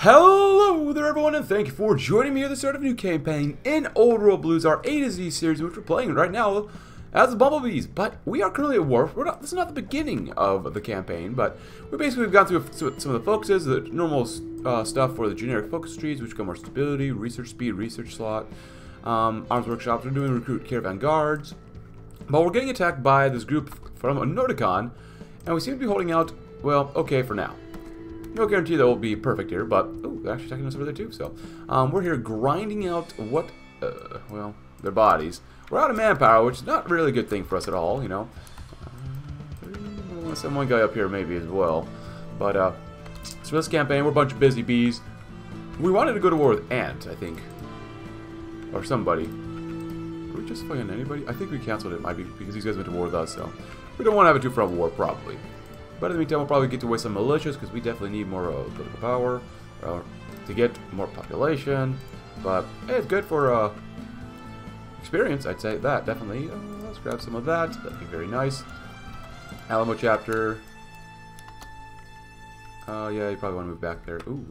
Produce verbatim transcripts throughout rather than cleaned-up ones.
Hello there everyone, and thank you for joining me at the start of a new campaign in Old World Blues, our A to Z series, which we're playing right now as the Bumblebees. But we are currently at war. We're not, this is not the beginning of the campaign, but we basically have gone through some of the focuses, the normal uh, stuff for the generic focus trees, which come our stability, research speed, research slot, um, arms workshops. We're doing recruit caravan guards, but we're getting attacked by this group from Nordicon, and we seem to be holding out, well, okay for now. No guarantee that will be perfect here, but oh, they're actually attacking us over there too. So um, we're here grinding out what, uh, well, their bodies. We're out of manpower, which is not really a good thing for us at all, you know. Uh, send one guy up here maybe as well, but uh, so this campaign we're a bunch of busy bees. We wanted to go to war with Ant, I think, or somebody. Are we just fighting anybody? I think we canceled it. Might be because these guys went to war with us, so we don't want to have a two-front war probably. But in the meantime, we'll probably get to waste some militias, because we definitely need more uh, political power uh, to get more population. But hey, it's good for uh, experience, I'd say that, definitely. Uh, let's grab some of that. That'd be very nice. Alamo chapter. Uh, yeah, you probably want to move back there. Ooh.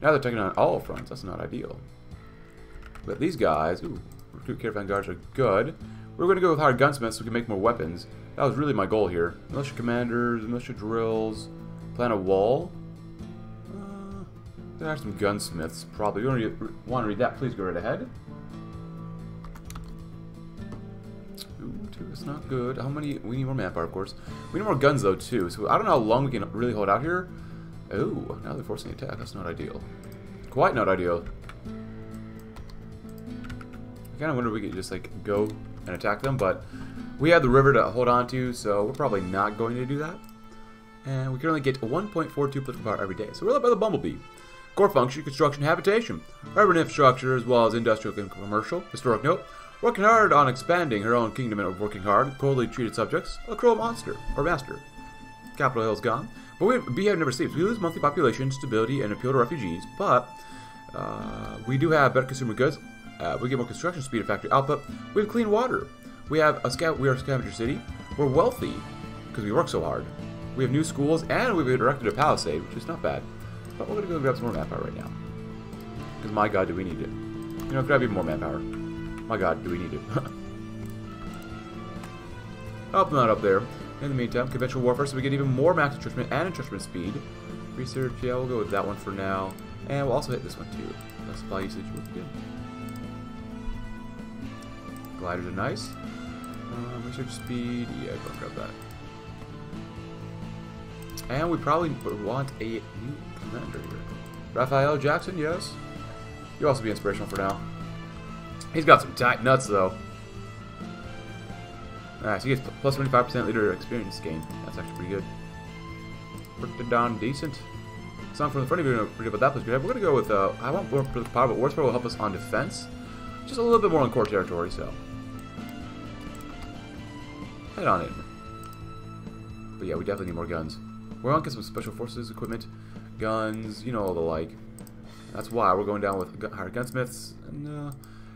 Now they're taking on all fronts. That's not ideal. But these guys, ooh, recruit caravan guards are good. We're going to go with hired gunsmiths so we can make more weapons. That was really my goal here. Militia commanders, militia drills, plant a wall. Uh, there are some gunsmiths, probably. You want to, want to read that? Please go right ahead. Ooh, two is not good. How many? We need more manpower, of course. We need more guns, though, too. So I don't know how long we can really hold out here. Oh, now they're forcing the attack. That's not ideal. Quite not ideal. I kind of wonder if we could just, like, go and attack them, but we have the river to hold on to, so we're probably not going to do that. And we can only get one point four two political power every day. So we're led by the Bumblebee. Core function, construction, habitation, urban infrastructure, as well as industrial and commercial. Historic note, working hard on expanding her own kingdom and working hard, coldly treated subjects, a cruel monster, or master. Capitol Hill's gone, but we have, Beehive never sleeps. We lose monthly population, stability, and appeal to refugees, but uh, we do have better consumer goods. Uh, we get more construction speed and factory output. We have clean water. We have a scout. We are a scavenger city. We're wealthy because we work so hard. We have new schools, and we've erected a palisade, which is not bad. But we're gonna go grab some more manpower right now. Because my God, do we need it? You know, grab even more manpower. My God, do we need it? Help them out up there. In the meantime, conventional warfare, so we get even more max enrichment and enrichment speed. Research, yeah, we'll go with that one for now, and we'll also hit this one too. That's supply usage would be good. Gliders are nice. Um, research speed, yeah, don't grab that. And we probably want a new commander here. Raphael Jackson, yes. You'll also be inspirational for now. He's got some tight nuts, though. Alright, so he gets plus twenty-five percent leader experience gain. That's actually pretty good. Pretty darn decent. Song from the front of you, pretty about that place. We're going to go with, uh, I want more for the power, but Warsburg will help us on defense. Just a little bit more on core territory, so head on in. But yeah, we definitely need more guns. We're gonna get some special forces equipment, guns, you know, all the like. That's why we're going down with gun hired gunsmiths and uh,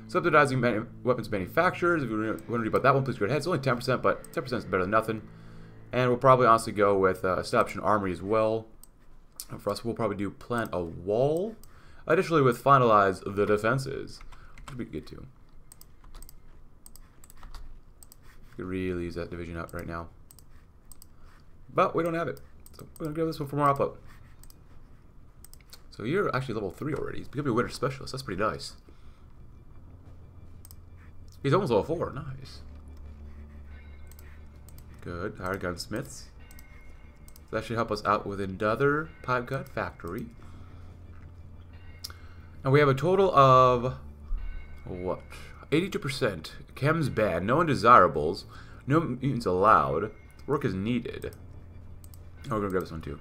subsidizing manu weapons manufacturers. If you want to read about that one, please go ahead. It's only ten percent, but ten percent is better than nothing. And we'll probably honestly go with uh, establish an armory as well. And for us, we'll probably do plant a wall. Additionally, with finalize the defenses. Be good too. Could really use that division up right now, but we don't have it, so we're gonna grab this one for more output. So you're actually level three already. He's becoming a winter specialist. That's pretty nice. He's almost level four. Nice. Good. Hired gunsmiths. That should help us out with another pipe gun factory. Now we have a total of. What? eighty-two percent. Chems banned. No undesirables. No mutants allowed. Work is needed. Oh, we're gonna grab this one too.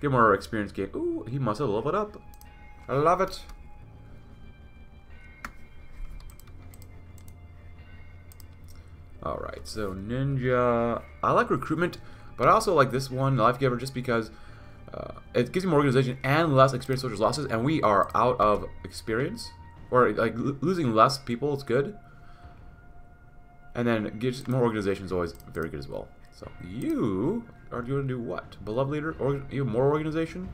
Get more experience gain. Ooh, he must have leveled up. I love it. Alright, so ninja. I like recruitment, but I also like this one, Lifegiver, just because. Uh, it gives you more organization and less experience soldiers losses, and we are out of experience, or like l losing less people is good. And then gives more organization is always very good as well. So you are going to do what? Beloved leader, or even more organization.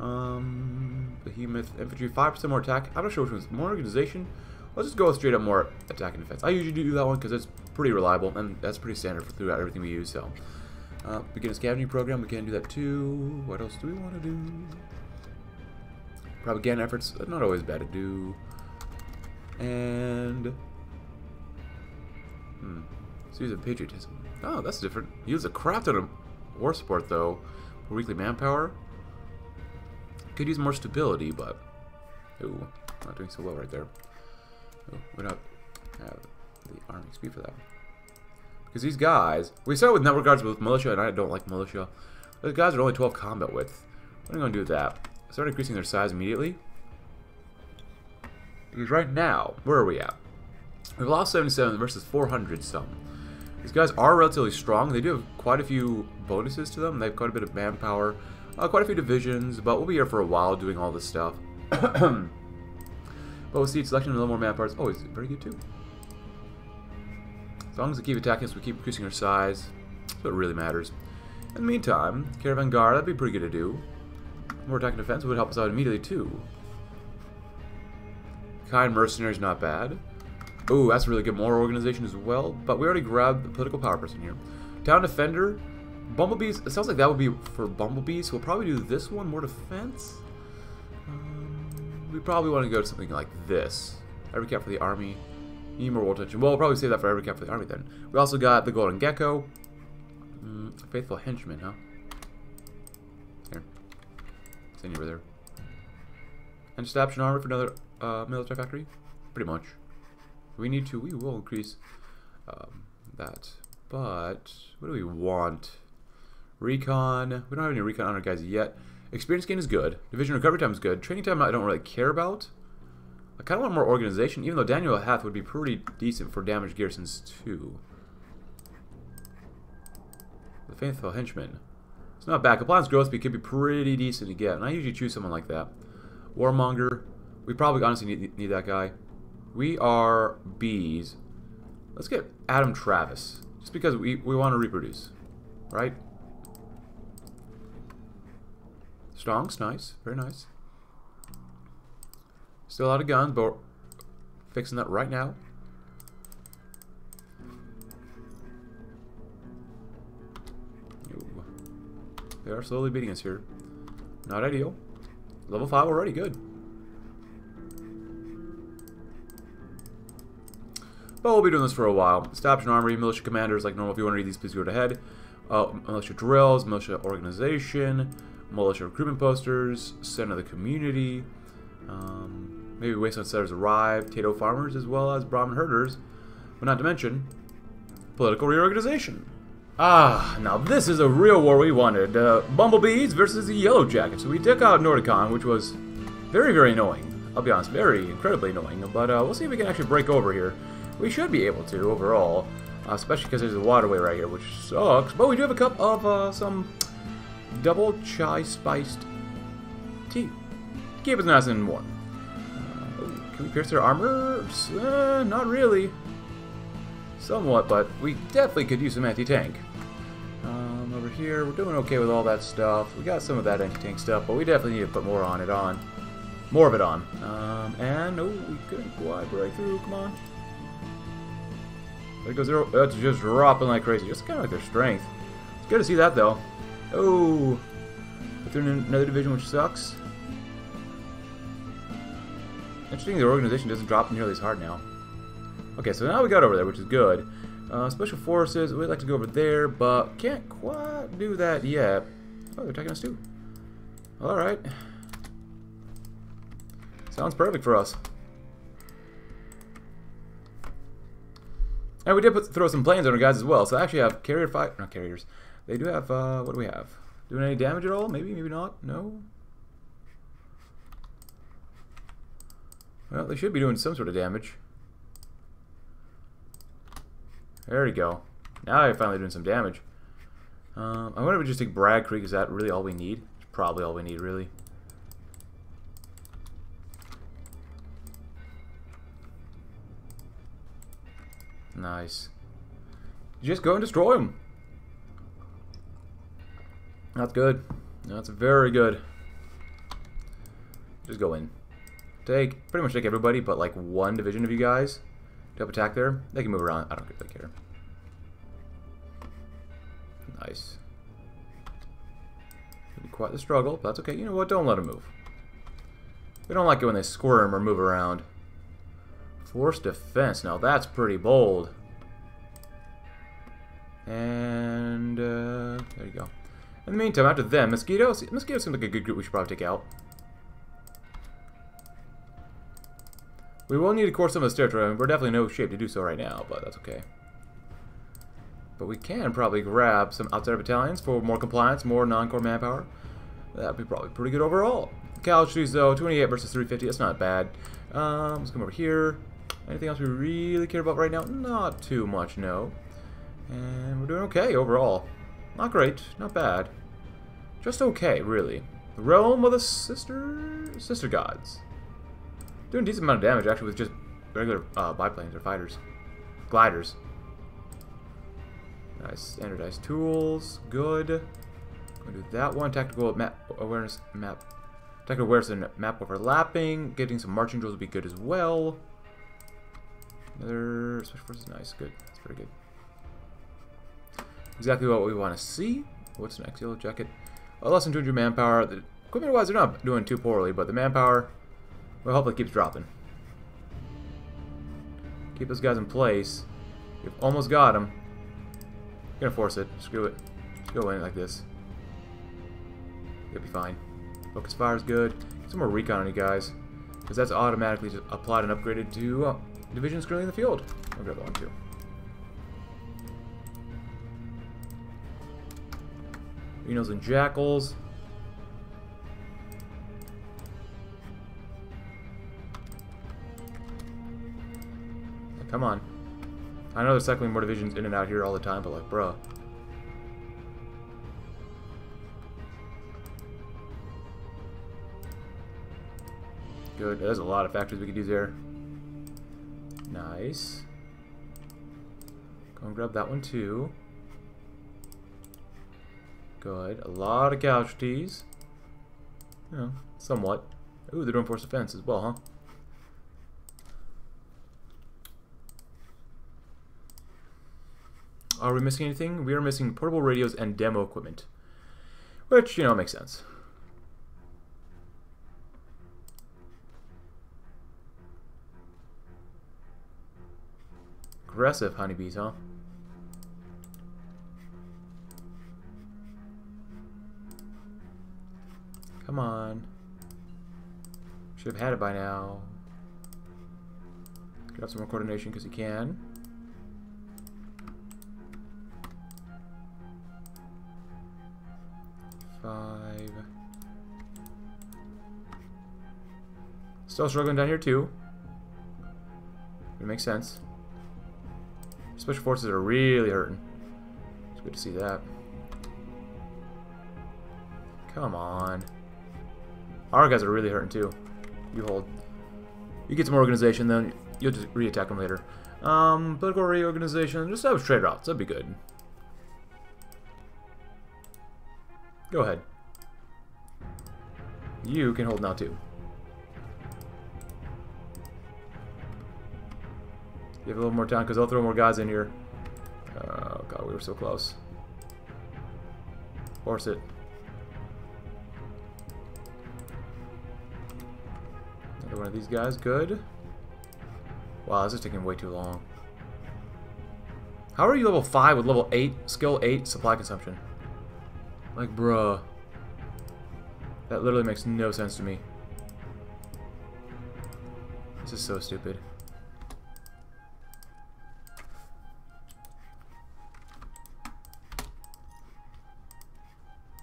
Um, Behemoth Infantry, five percent more attack. I'm not sure which one's more organization. Let's just go straight up more attack and defense. I usually do that one because it's pretty reliable, and that's pretty standard for throughout everything we use. So, uh, begin a scavenging program. We can do that too. What else do we want to do? Propaganda efforts, not always bad to do. And hmm, let's use a patriotism. Oh, that's different. Use a craft on a war support though. For weekly manpower. Could use more stability, but ooh, not doing so well right there. Oh, we don't have the army X P for that. Because these guys, we start with network guards with militia, and I don't like militia. Those guys are only twelve combat width. What am I going to do with that? Start increasing their size immediately. Because right now, where are we at? We've lost seventy-seven versus four hundred some. These guys are relatively strong. They do have quite a few bonuses to them. They have quite a bit of manpower, uh, quite a few divisions, but we'll be here for a while doing all this stuff. But with seed selection and a little more manpower, it's always very good too. As long as they keep attacking us, we keep increasing our size. That's what really matters. In the meantime, Caravan Guard, that'd be pretty good to do. More attack and defense would help us out immediately too. Kind Mercenaries, not bad. Ooh, that's a really good moral organization as well. But we already grabbed the political power person here. Town Defender. Bumblebees, it sounds like that would be for Bumblebees, so we'll probably do this one, more defense. We probably want to go to something like this. Every cap for the army. Need more war tension. Well, we'll probably save that for every cap for the army then. We also got the Golden Gecko. Mm, faithful Henchman, huh? Here. It's anywhere there. And just option armor for another uh, military factory. Pretty much. If we need to, we will increase um, that. But, what do we want? Recon. We don't have any recon on our guys yet. Experience gain is good. Division recovery time is good. Training time I don't really care about. I kind of want more organization, even though Daniel Hath would be pretty decent for damage garrisons too. The Faithful Henchman. It's not bad. Compliance growth speed could be pretty decent to get, and I usually choose someone like that. Warmonger. We probably honestly need, need that guy. We are bees. Let's get Adam Travis. Just because we, we want to reproduce. Right? Strong's nice, very nice. Still out of guns, but we're fixing that right now. Ooh. They are slowly beating us here. Not ideal. Level five already, good. But we'll be doing this for a while. Stop and armory, militia commanders, like normal. If you want to read these, please go ahead. Uh, militia drills, militia organization. Militia recruitment posters, center of the community, um, maybe wasteland settlers arrive, potato farmers as well as Brahmin herders, but not to mention political reorganization. Ah, now this is a real war we wanted. Uh, Bumblebees versus the Yellow Jackets. So we took out Nordicon, which was very, very annoying. I'll be honest, very incredibly annoying, but uh, we'll see if we can actually break over here. We should be able to overall, uh, especially because there's a waterway right here, which sucks, but we do have a cup of uh, some double chai spiced tea. Keep it nice and warm. Uh, can we pierce their armor? Uh, not really. Somewhat, but we definitely could use some anti-tank. Um, over here, we're doing okay with all that stuff. We got some of that anti-tank stuff, but we definitely need to put more on it on. More of it on. Um, and, oh, we couldn't quite break through. Come on. There goes their, that's just dropping like crazy. Just kind of like their strength. It's good to see that, though. Oh, but they're in another division, which sucks. Interesting, their organization doesn't drop nearly as hard now. Okay, so now we got over there, which is good. Uh, special forces, we'd like to go over there, but can't quite do that yet. Oh, they're attacking us too. Alright. Sounds perfect for us. And we did put, throw some planes on our guys as well, so I actually have carrier fire, not carriers. They do have, uh, what do we have? Doing any damage at all? Maybe, maybe not? No? Well, they should be doing some sort of damage. There we go. Now they're finally doing some damage. Um, I wonder if we just take Bragg Creek. Is that really all we need? It's probably all we need, really. Nice. Just go and destroy them. That's good. That's very good. Just go in. Take, pretty much take everybody but like one division of you guys to help attack there. They can move around. I don't really care. Nice. Quite the struggle, but that's okay. You know what? Don't let them move. We don't like it when they squirm or move around. Force defense. Now that's pretty bold. And uh, there you go. In the meantime, after them, mosquitoes. Mosquitoes seem like a good group we should probably take out. We will need to course some of this territory. I mean, we're definitely in no shape to do so right now, but that's okay. But we can probably grab some outside battalions for more compliance, more non-core manpower. That'd be probably pretty good overall. Cavalry's though, twenty-eight versus three fifty. That's not bad. Um, let's come over here. Anything else we really care about right now? Not too much, no. And we're doing okay overall. Not great, not bad. Just okay, really. The realm of the sister sister gods. Doing a decent amount of damage actually with just regular uh, biplanes or fighters, gliders. Nice standardized tools, good. I'm gonna do that one. Tactical map awareness map. Tactical awareness and map overlapping. Getting some marching drills would be good as well. Another special forces, nice, good. That's pretty good. Exactly what we want to see. What's next? Yellow Jacket. Oh, less than two hundred manpower. The equipment-wise, they're not doing too poorly, but the manpower, well, hopefully keeps dropping. Keep those guys in place. You've almost got them. You're gonna force it. Screw it. Just go in like this. You'll be fine. Focus fire is good. Get some more recon on you guys, because that's automatically just applied and upgraded to uh, divisions currently in the field. I'll grab that one too. Renos and Jackals. Come on. I know they're cycling more divisions in and out here all the time, but like, bruh. Good. There's a lot of factories we could do there. Nice. Go and grab that one too. Good. A lot of casualties. You know, somewhat. Ooh, they're doing force defense as well, huh? Are we missing anything? We are missing portable radios and demo equipment. Which, you know, makes sense. Aggressive honeybees, huh? Come on. Should have had it by now. Grab some more coordination because you can. Five. Still struggling down here too. It makes sense. Special forces are really hurting. It's good to see that. Come on. Our guys are really hurting too. You hold. You get some more organization, then you'll just re-attack them later. Um, political reorganization. Just have trade routes. That'd be good. Go ahead. You can hold now too. Give it a little more time because I'll throw more guys in here. Oh god, we were so close. Force it. Another one of these guys, good. Wow, this is taking way too long. How are you level five with level eight, skill eight, supply consumption? Like, bruh. That literally makes no sense to me. This is so stupid.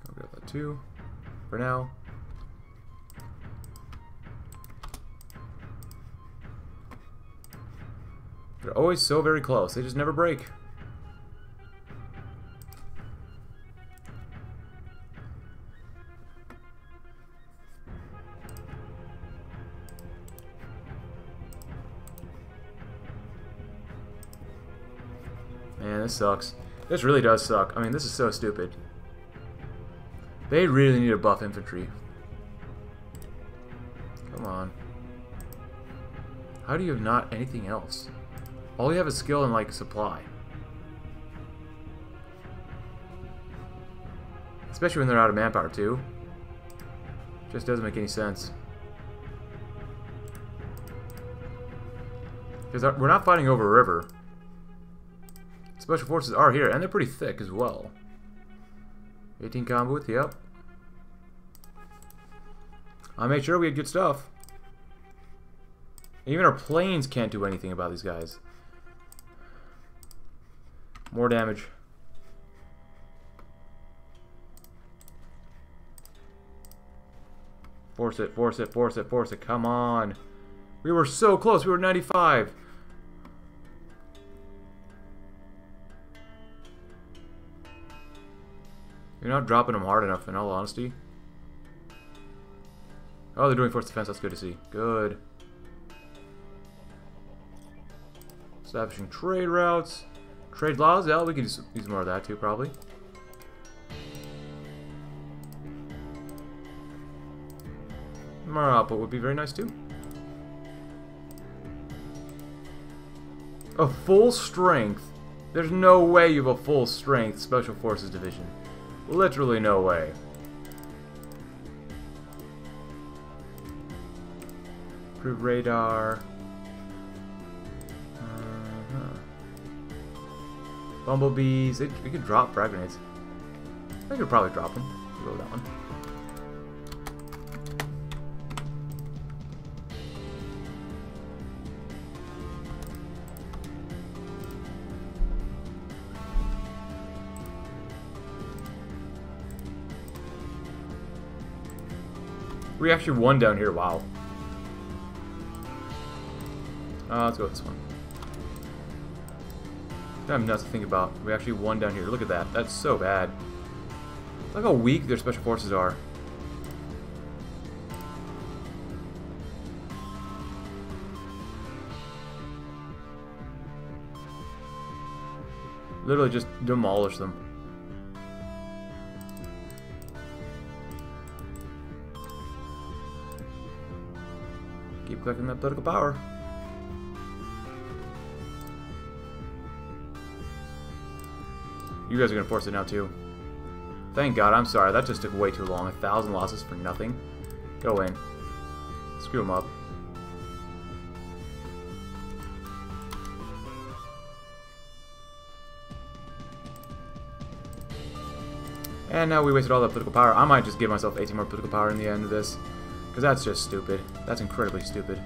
I'll grab that too. For now. They're always so very close. They just never break. This sucks. This really does suck. I mean, this is so stupid. They really need to buff infantry. Come on. How do you have not anything else? All you have is skill and, like, supply. Especially when they're out of manpower, too. Just doesn't make any sense. Because we're not fighting over a river. Special forces are here, and they're pretty thick as well. eighteen combo with, yep. I made sure we had good stuff. Even our planes can't do anything about these guys. More damage. Force it, force it, force it, force it. Come on. We were so close. We were ninety-five. You're not dropping them hard enough, in all honesty. Oh, they're doing force defense. That's good to see. Good. Establishing trade routes. Trade laws. Yeah, we could use more of that, too, probably. More output would be very nice, too. A full strength? There's no way you have a full strength Special Forces Division. Literally no way. Improved radar. Uh-huh. Bumblebees. They, we could drop frag grenades. I could probably drop them. Roll that one. We actually won down here, wow. Uh, let's go with this one. I have nothing to think about. We actually won down here. Look at that. That's so bad. Look how weak their special forces are. Literally just demolish them. Collecting that political power. You guys are gonna force it now too. Thank God. I'm sorry. That just took way too long. A thousand losses for nothing. Go in. Screw them up. And now we wasted all that political power. I might just give myself eighteen more political power in the end of this. Because that's just stupid. That's incredibly stupid.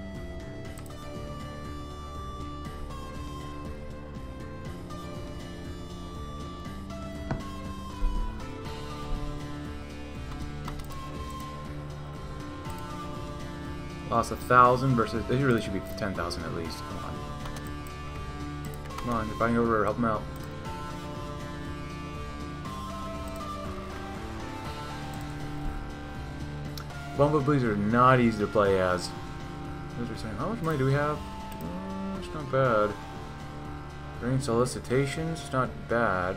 Lost a thousand versus... They really should be ten thousand at least. Come on. Come on, they're fighting over. Help them out. Bumblebees are not easy to play as. Those are saying, how much money do we have? Mm, it's not bad. Green solicitations, it's not bad.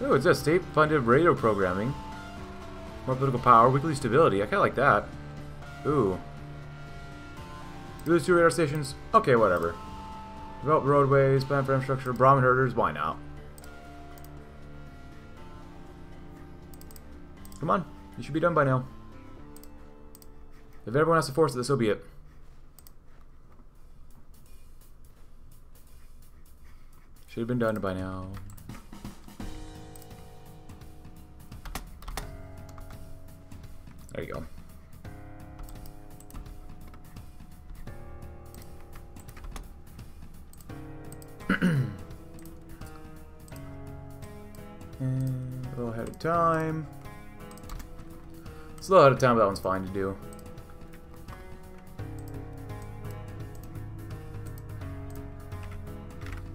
Oh, it's a state-funded radio programming. More political power, weekly stability. I kind of like that. Ooh. Lose two radar stations. Okay, whatever. Develop roadways, plan for infrastructure, Brahmin herders. Why not? Come on, you should be done by now. If everyone has to force it, this will be it. Should have been done by now. There you go. And a little ahead of time. It's a little ahead of time, but that one's fine to do.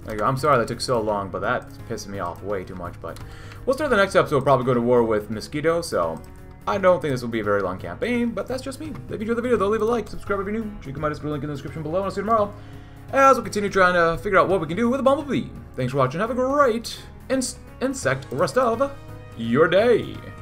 There you go. I'm sorry that took so long, but that's pissing me off way too much. But we'll start the next episode. We'll probably go to war with Mosquito, so I don't think this will be a very long campaign, but that's just me. If you enjoyed the video, though, leave a like, subscribe if you're new. Check out my Discord link in the description below, and I'll see you tomorrow as we'll continue trying to figure out what we can do with a Bumblebee. Thanks for watching. Have a great in insect rest of your day.